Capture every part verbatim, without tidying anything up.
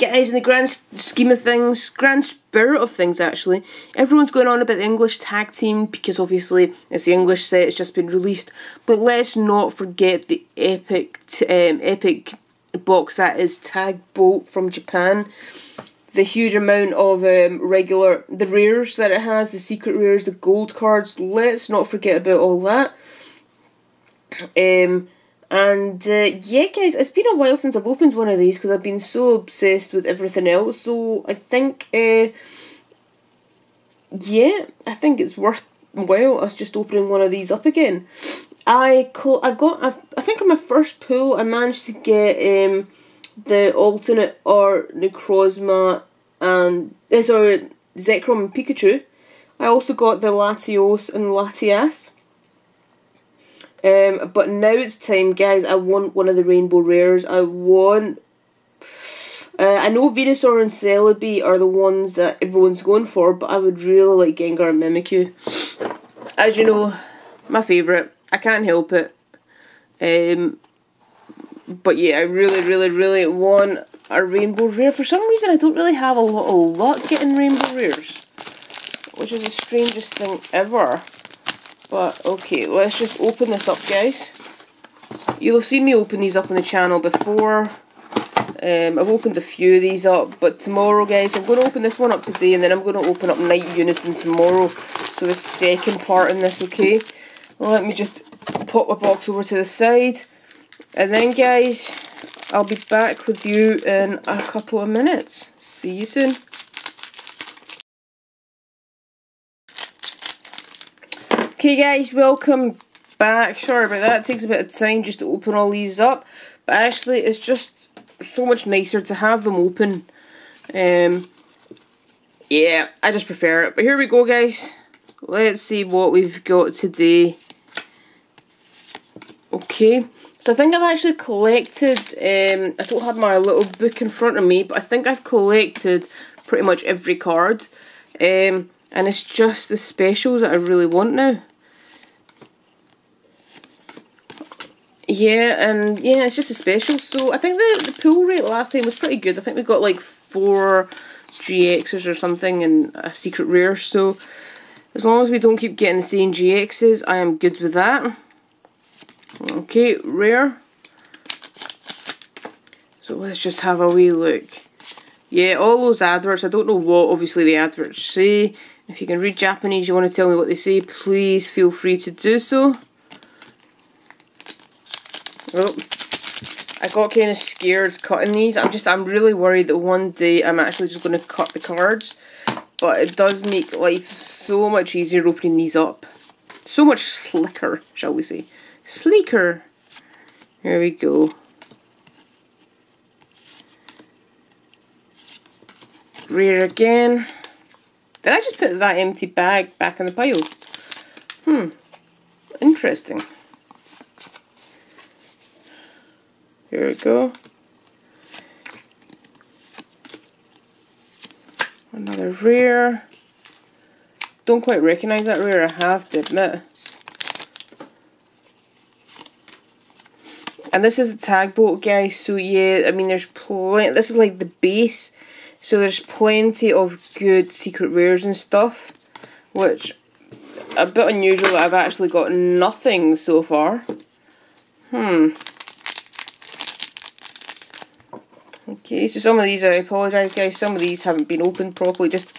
guys, in the grand scheme of things, grand spirit of things actually, everyone's going on about the English tag team because obviously it's the English set, it's just been released, but let's not forget the epic t um, epic box that is Tag Bolt from Japan. The huge amount of um, regular, the rares that it has, the secret rares, the gold cards, let's not forget about all that. Um... And, uh, yeah guys, it's been a while since I've opened one of these because I've been so obsessed with everything else, so I think, uh, yeah, I think it's worthwhile us just opening one of these up again. I cl I got, I've, I think on my first pull I managed to get um, the alternate art Necrozma and, uh, sorry, Zekrom and Pikachu. I also got the Latios and Latias. Um, but now it's time, guys. I want one of the rainbow rares. I want... Uh, I know Venusaur and Celebi are the ones that everyone's going for, but I would really like Gengar and Mimikyu. As you know, my favourite. I can't help it. Um, but yeah, I really, really, really want a rainbow rare. For some reason, I don't really have a lot, a lot getting rainbow rares, which is the strangest thing ever. But, okay, let's just open this up, guys. You'll have seen me open these up on the channel before. Um, I've opened a few of these up, but tomorrow, guys, I'm going to open this one up today, and then I'm going to open up Night Unison tomorrow. So the second part in this, okay? Well, let me just pop my box over to the side. And then, guys, I'll be back with you in a couple of minutes. See you soon. Okay guys, welcome back. Sorry about that, it takes a bit of time just to open all these up, but actually it's just so much nicer to have them open. Um, yeah, I just prefer it. But here we go guys, let's see what we've got today. Okay, so I think I've actually collected, um, I don't have my little book in front of me, but I think I've collected pretty much every card. Um, and it's just the specials that I really want now. Yeah, and yeah, it's just a special. So I think the, the pull rate last time was pretty good. I think we got like four G Xs or something and a secret rare. So as long as we don't keep getting the same G Xs, I am good with that. Okay, rare. So let's just have a wee look. Yeah, all those adverts, I don't know what obviously the adverts say. If you can read Japanese, you want to tell me what they say, please feel free to do so. Oh, I got kind of scared cutting these. I'm just, I'm really worried that one day I'm actually just going to cut the cards. But it does make life so much easier opening these up. So much slicker, shall we say. Sleeker. Here we go. Rare again. Did I just put that empty bag back in the pile? Hmm. Interesting. Here we go. Another rare. Don't quite recognise that rare, I have to admit. And this is the Tag Bolt, guys, so yeah, I mean there's plenty. This is like the base. So there's plenty of good secret rares and stuff, which a bit unusual that I've actually got nothing so far. Hmm. Okay, so some of these, I apologise guys, some of these haven't been opened properly. Just,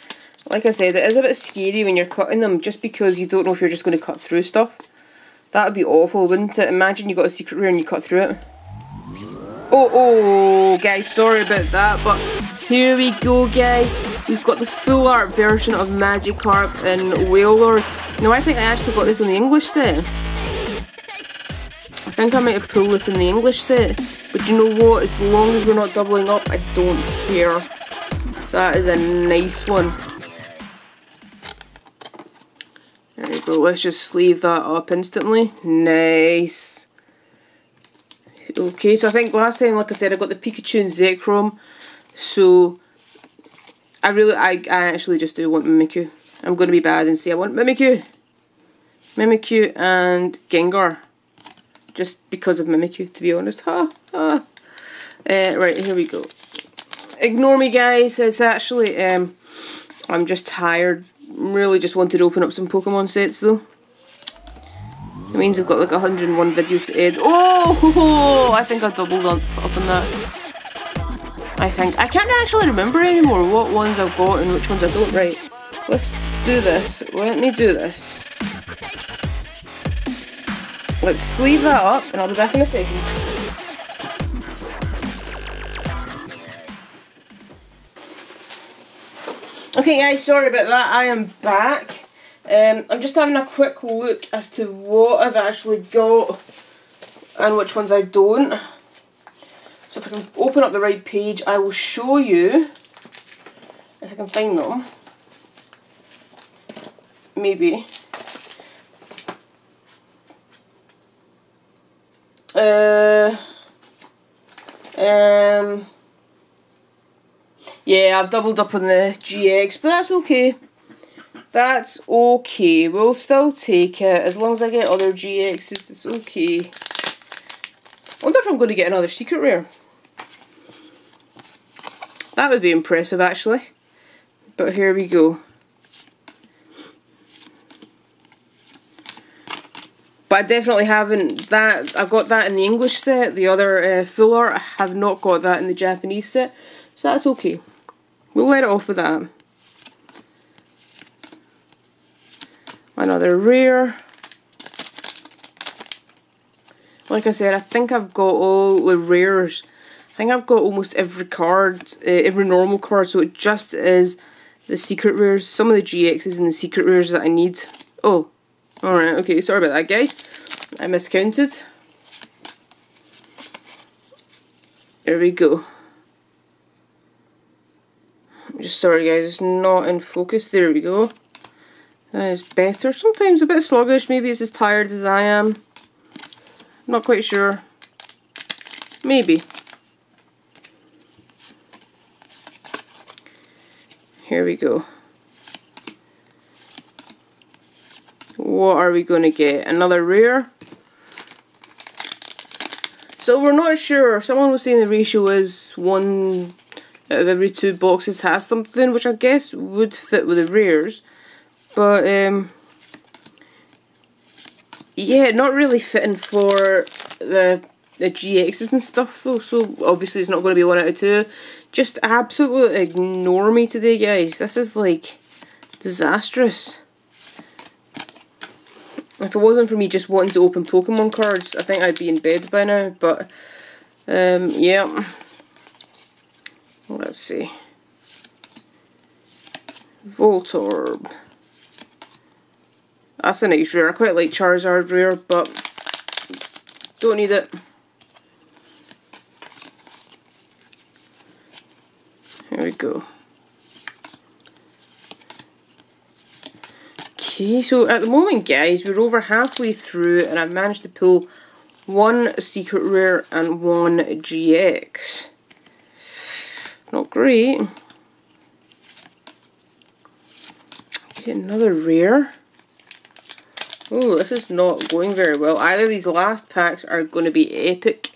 like I said, it is a bit scary when you're cutting them, just because you don't know if you're just going to cut through stuff. That would be awful, wouldn't it? Imagine you got a secret rare and you cut through it. Oh, oh, guys, sorry about that, but... Here we go guys, we've got the full art version of Magikarp and Wailord. Now I think I actually got this in the English set. I think I might have pulled this in the English set. But you know what, as long as we're not doubling up, I don't care. That is a nice one. There we go, let's just sleeve that up instantly. Nice. Okay, so I think last time, like I said, I got the Pikachu and Zekrom. So, I really, I, I actually just do want Mimikyu. I'm going to be bad and say I want Mimikyu. Mimikyu and Gengar. Just because of Mimikyu, to be honest. Ha, ha. Uh, right, here we go. ignore me guys, it's actually, um, I'm just tired, really just wanted to open up some Pokemon sets though. It means I've got like a hundred and one videos to edit. Oh, I think I doubled up on that. I think. I can't actually remember anymore what ones I've got and which ones I don't. Right, let's do this. Let me do this. Let's sleeve that up and I'll be back in a second. Okay guys, sorry about that. I am back. Um, I'm just having a quick look as to what I've actually got and which ones I don't. So if I can open up the right page, I will show you, if I can find them, maybe. Uh, um, yeah, I've doubled up on the G X, but that's okay. That's okay, we'll still take it, as long as I get other G Xs, it's okay. I wonder if I'm going to get another secret rare. That would be impressive actually, but here we go. But I definitely haven't, that, I've got that in the English set, the other uh, full art, I have not got that in the Japanese set, so that's okay. We'll let it off with that. Another rare. Like I said, I think I've got all the rares. I think I've got almost every card, uh, every normal card, so it just is the secret rares, some of the G Xs and the secret rares that I need. Oh, alright, okay, sorry about that guys. I miscounted. There we go. I'm just sorry guys, it's not in focus. There we go. That is better. Sometimes a bit sluggish, maybe it's as tired as I am. Not quite sure. Maybe. Here we go. What are we going to get? Another rare? So we're not sure. Someone was saying the ratio is one out of every two boxes has something, which I guess would fit with the rares. But, um... yeah, not really fitting for the the G Xs and stuff though, so obviously it's not going to be one out of two. Just absolutely ignore me today guys, this is like disastrous. If it wasn't for me just wanting to open Pokemon cards, I think I'd be in bed by now, but um, yeah. Let's see. Voltorb. That's a nice rare. I quite like Charizard rare, but don't need it. Here we go. Okay, so at the moment, guys, we're over halfway through, and I've managed to pull one secret rare and one G X. Not great. Okay, another rare. Oh, this is not going very well. Either these last packs are going to be epic,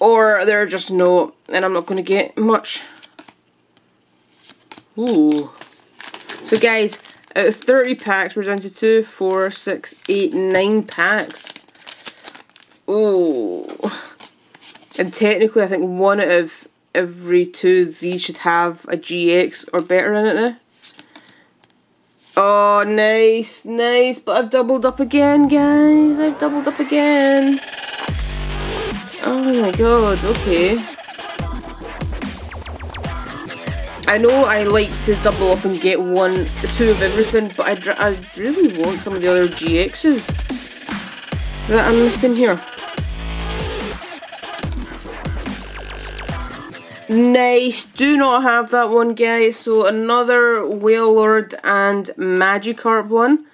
or they're just not, and I'm not going to get much. Ooh. So guys, out of thirty packs, we're down to two, four, six, eight, nine packs. Ooh. And technically, I think one out of every two of these should have a G X or better in it now. Oh, nice, nice, but I've doubled up again, guys. I've doubled up again. Oh my god, okay. I know I like to double up and get one, two of everything, but I, dr I really want some of the other G Xs that I'm missing here. Nice, do not have that one guys, so another Wailord and Magikarp one.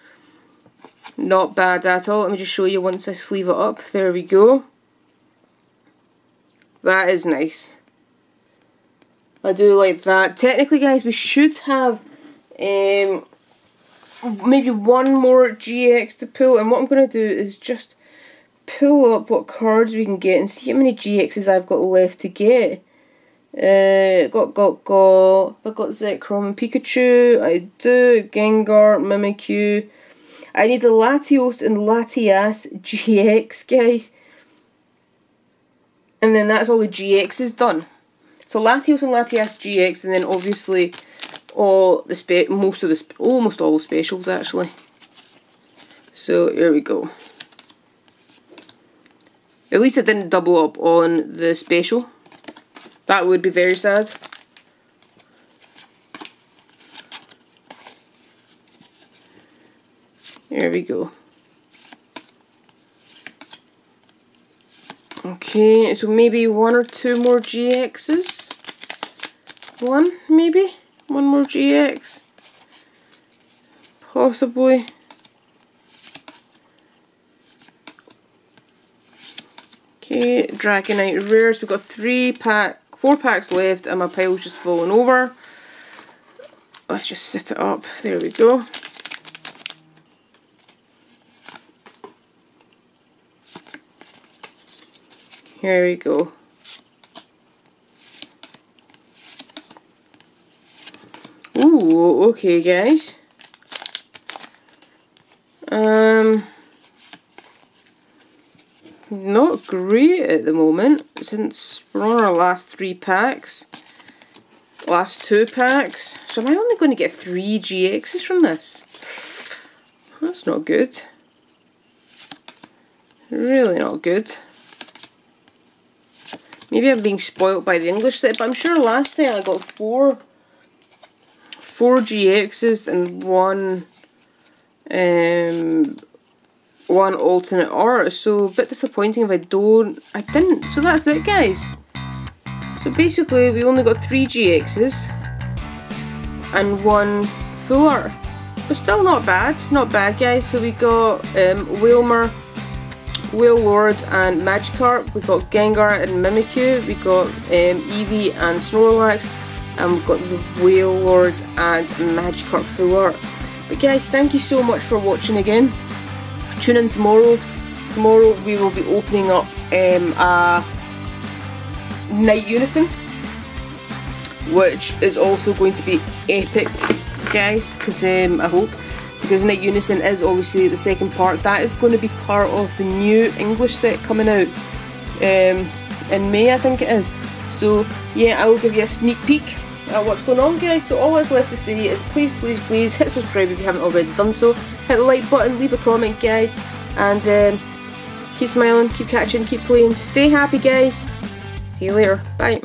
Not bad at all, let me just show you once I sleeve it up, there we go. That is nice. I do like that. Technically guys, we should have um, maybe one more G X to pull, and what I'm going to do is just pull up what cards we can get and see how many G Xs I've got left to get. Uh, got got got. I got Zekrom and Pikachu. I do Gengar, Mimikyu. I need the Latios and Latias G X guys, and then that's all the G X is done. So Latios and Latias G X, and then obviously all the spe most of the sp almost all the specials actually. So here we go. At least I didn't double up on the special. That would be very sad. There we go. Okay, so maybe one or two more G X's. One, maybe? One more G X. Possibly. Okay, Dragonite Rares. We've got three packs. Four packs left and my pile's just fallen over. Let's just set it up. There we go. Here we go. Ooh, okay guys. Um Not great at the moment, since we're on our last three packs, last two packs, so am I only going to get three G X's from this? That's not good. Really not good. Maybe I'm being spoilt by the English set, but I'm sure last time I got four, four G X's and one, um... one alternate art, so a bit disappointing if I don't, I didn't, so that's it guys. So basically we only got three G X's and one full art, but still not bad, not bad guys. So we got um, Wailmer, Wailord and Magikarp, we got Gengar and Mimikyu, we got um, Eevee and Snorlax, and we've got the Wailord and Magikarp full art. But guys, thank you so much for watching again. Tune in tomorrow. Tomorrow we will be opening up um, a Night Unison, which is also going to be epic, guys. Because um, I hope, because Night Unison is obviously the second part. That is going to be part of the new English set coming out um, in May, I think it is. So yeah, I will give you a sneak peek at what's going on guys. So all that's left to say is please please please hit subscribe if you haven't already done so, hit the like button, leave a comment guys, and um, keep smiling, keep catching, keep playing, stay happy guys, see you later, bye.